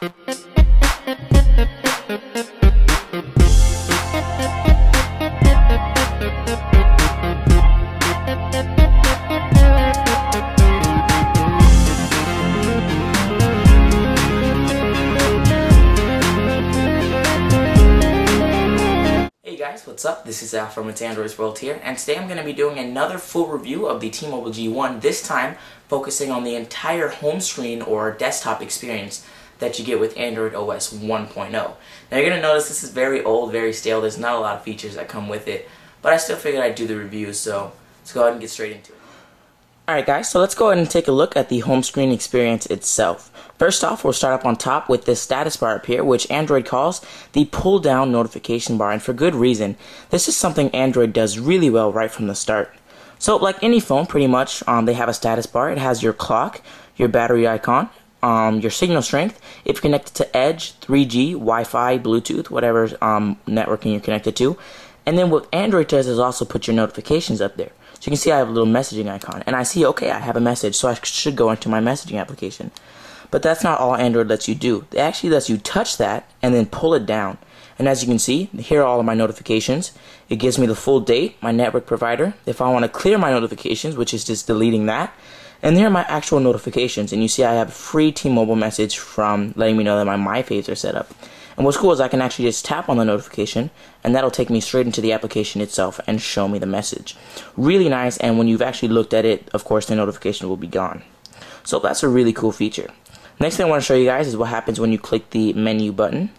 What's up? This is Al from It's Android's World here, and today I'm going to be doing another full review of the T-Mobile G1, this time focusing on the entire home screen or desktop experience that you get with Android OS 1.0. Now you're going to notice this is very old, very stale, there's not a lot of features that come with it, but I still figured I'd do the review, so let's go ahead and get straight into it. Alright guys, so let's go ahead and take a look at the home screen experience itself. First off, we'll start up on top with this status bar up here, which Android calls the pull down notification bar, and for good reason. This is something Android does really well right from the start. So like any phone pretty much, they have a status bar. It has your clock, your battery icon, your signal strength, if connected to Edge, 3G, Wi-Fi, Bluetooth, whatever networking you're connected to. And then what Android does is also put your notifications up there. So you can see I have a little messaging icon, and I see, okay, I have a message, so I should go into my messaging application. But that's not all Android lets you do. It actually lets you touch that and then pull it down. And as you can see, here are all of my notifications. It gives me the full date, my network provider, if I want to clear my notifications, which is just deleting that. And here are my actual notifications, and you see I have a free T-Mobile message from letting me know that my MyFaves are set up. And what's cool is I can actually just tap on the notification, and that'll take me straight into the application itself and show me the message. Really nice, and when you've actually looked at it, of course, the notification will be gone. So that's a really cool feature. Next thing I want to show you guys is what happens when you click the menu button.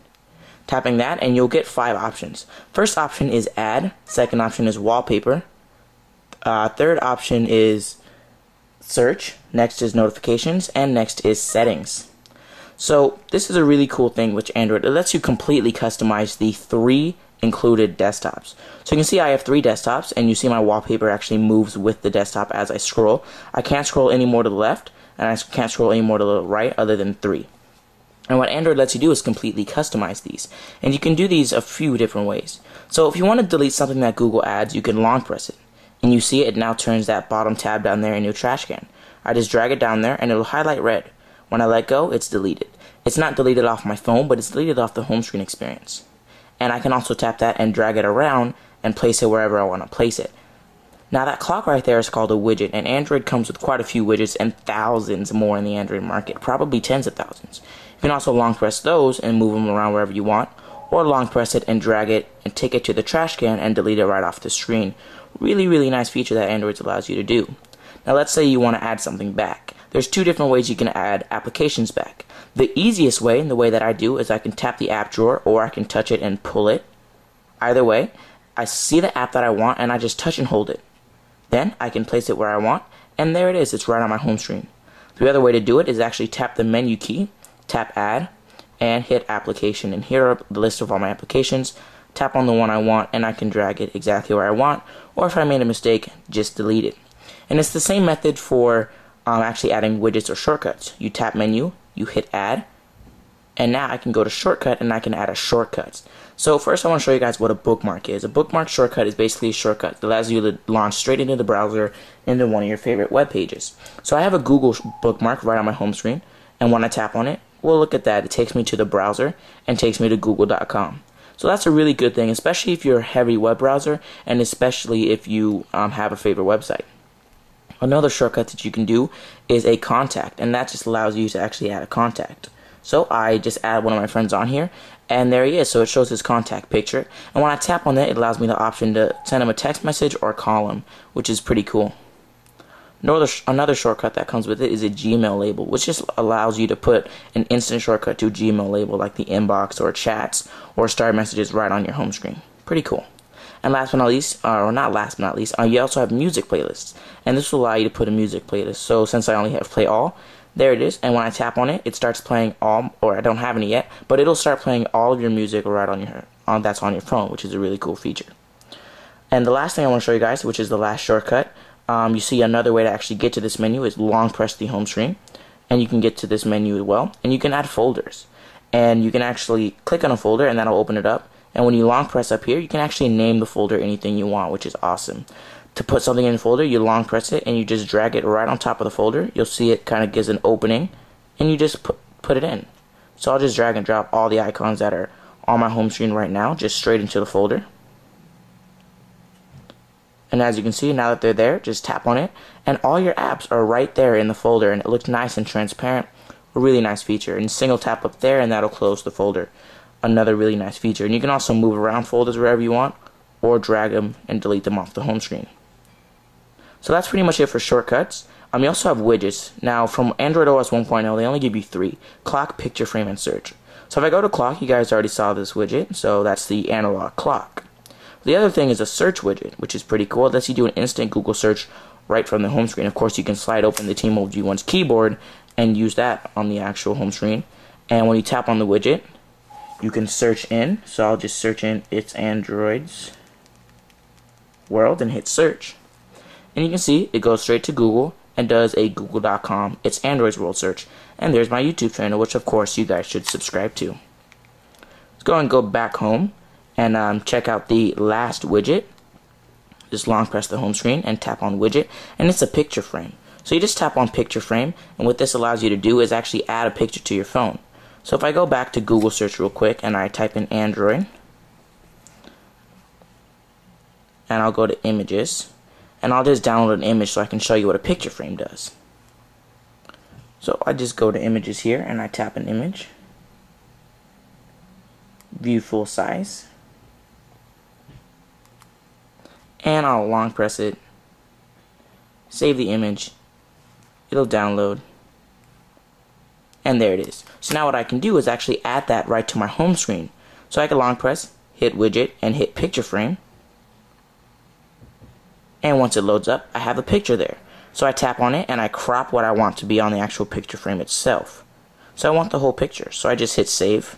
Tapping that, and you'll get 5 options. First option is add, second option is wallpaper, third option is search, next is notifications, and next is settings. So this is a really cool thing with Android. It lets you completely customize the 3 included desktops. So you can see I have 3 desktops, and you see my wallpaper actually moves with the desktop as I scroll. I can't scroll any more to the left, and I can't scroll any more to the right other than 3. And what Android lets you do is completely customize these. And you can do these a few different ways. So if you want to delete something that Google adds, you can long press it. And you see it now turns that bottom tab down there into a trash can. I just drag it down there, and it'll highlight red. When I let go, it's deleted. It's not deleted off my phone, but it's deleted off the home screen experience. And I can also tap that and drag it around and place it wherever I want to place it. Now that clock right there is called a widget, and Android comes with quite a few widgets and thousands more in the Android market, probably tens of thousands. You can also long press those and move them around wherever you want, or long press it and drag it and take it to the trash can and delete it right off the screen. Really, really nice feature that Android allows you to do. Now let's say you want to add something back. There's 2 different ways you can add applications back. The easiest way, and the way that I do, is I can tap the app drawer, or I can touch it and pull it. Either way, I see the app that I want, and I just touch and hold it. Then I can place it where I want, and there it is. It's right on my home screen. The other way to do it is actually tap the menu key, tap add, and hit application. And here are the list of all my applications. Tap on the one I want, and I can drag it exactly where I want, or if I made a mistake, just delete it. And it's the same method for actually adding widgets or shortcuts. You tap menu, you hit add, and now I can go to shortcut, and I can add a shortcut. So first I want to show you guys what a bookmark is. A bookmark shortcut is basically a shortcut that allows you to launch straight into the browser into one of your favorite web pages. So I have a Google bookmark right on my home screen, and when I tap on it, well, look at that. It takes me to the browser and takes me to google.com. So that's a really good thing, especially if you're a heavy web browser, and especially if you have a favorite website. Another shortcut that you can do is a contact, and that just allows you to actually add a contact. So I just add one of my friends on here, and there he is. So it shows his contact picture, and when I tap on that, it allows me the option to send him a text message or call him, which is pretty cool. Another shortcut that comes with it is a Gmail label, which just allows you to put an instant shortcut to a Gmail label like the inbox or chats or star messages right on your home screen. Pretty cool. And last but not least, you also have music playlists. And this will allow you to put a music playlist. So since I only have play all, there it is. And when I tap on it, it starts playing all, or I don't have any yet, but it'll start playing all of your music right on your that's on your phone, which is a really cool feature. And the last thing I want to show you guys, which is the last shortcut, you see another way to actually get to this menu is long press the home screen, and you can get to this menu as well. And you can add folders, and you can actually click on a folder, and that'll open it up. And when you long press up here, you can actually name the folder anything you want, which is awesome. To put something in a folder, you long press it, and you just drag it right on top of the folder. You'll see it kind of gives an opening, and you just put it in. So I'll just drag and drop all the icons that are on my home screen right now just straight into the folder. And as you can see, now that they're there, just tap on it and all your apps are right there in the folder, and it looks nice and transparent. A really nice feature. And single tap up there and that'll close the folder. Another really nice feature. And you can also move around folders wherever you want, or drag them and delete them off the home screen. So that's pretty much it for shortcuts. You also have widgets. Now from Android OS 1.0 they only give you 3: clock, picture frame, and search. So if I go to clock, you guys already saw this widget, so that's the analog clock. The other thing is a search widget, which is pretty cool. It lets you do an instant Google search right from the home screen. Of course, you can slide open the T-Mobile G1's keyboard and use that on the actual home screen. And when you tap on the widget, you can search in. So I'll just search in "It's Android's World" and hit search. And you can see it goes straight to Google and does a google.com "It's Android's World" search. And there's my YouTube channel, which of course you guys should subscribe to. Let's go and go back home and check out the last widget. Just long press the home screen and tap on widget, and it's a picture frame. So you just tap on picture frame, and what this allows you to do is actually add a picture to your phone. So if I go back to Google search real quick and I type in Android, and I'll go to images, and I'll just download an image so I can show you what a picture frame does. So I just go to images here and I tap an image, view full size, and I'll long press it, save the image, it'll download, and there it is. So now what I can do is actually add that right to my home screen. So I can long press, hit widget, and hit picture frame, and once it loads up I have a picture there. So I tap on it and I crop what I want to be on the actual picture frame itself. So I want the whole picture, so I just hit save,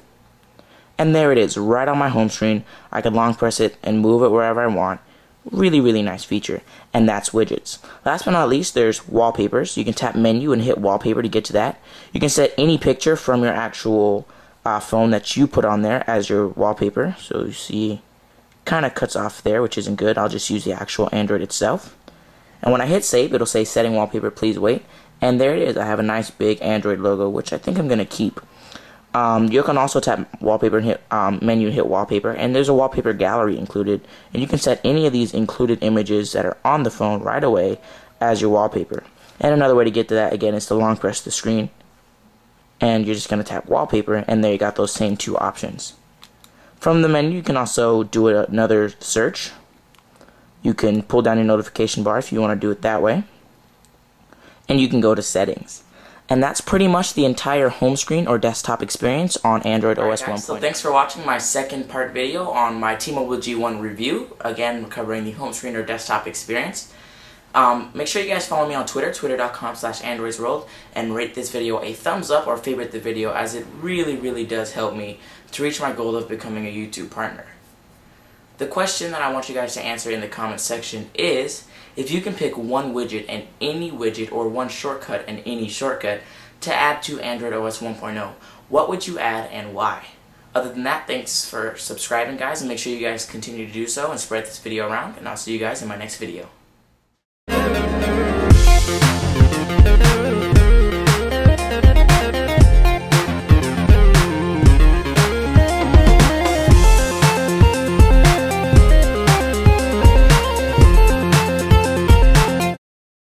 and there it is right on my home screen. I can long press it and move it wherever I want. Really nice feature. And that's widgets. Last but not least, there's wallpapers. You can tap menu and hit wallpaper to get to that. You can set any picture from your actual phone that you put on there as your wallpaper. So you see kind of cuts off there, which isn't good. I'll just use the actual Android itself, and when I hit save it'll say setting wallpaper, please wait, and there it is. I have a nice big Android logo, which I think I'm gonna keep. You can also tap wallpaper and hit menu and hit wallpaper, and there's a wallpaper gallery included, and you can set any of these included images that are on the phone right away as your wallpaper. And another way to get to that again is to long press the screen, and you're just going to tap wallpaper, and there you got those same 2 options. From the menu you can also do another search. You can pull down your notification bar if you want to do it that way, and you can go to settings. And that's pretty much the entire home screen or desktop experience on Android OS 1.0. So thanks for watching my second part video on my T-Mobile G1 review. Again, covering the home screen or desktop experience. Make sure you guys follow me on Twitter, twitter.com/androidsworld, and rate this video a thumbs up or favorite the video, as it really does help me to reach my goal of becoming a YouTube partner. The question that I want you guys to answer in the comment section is, if you can pick one widget and any widget, or one shortcut and any shortcut, to add to Android OS 1.0, what would you add and why? Other than that, thanks for subscribing, guys, and make sure you guys continue to do so and spread this video around, and I'll see you guys in my next video.